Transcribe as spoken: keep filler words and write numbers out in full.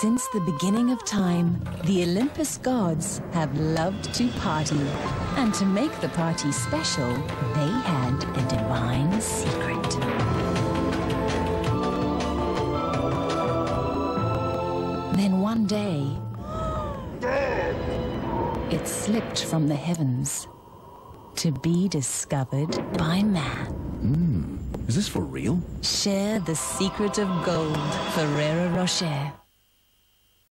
Since the beginning of time, the Olympus gods have loved to party. And to make the party special, they had a divine secret. Then one day, it slipped from the heavens to be discovered by man. Mm. Is this for real? Share the secret of gold, Ferrero Rocher.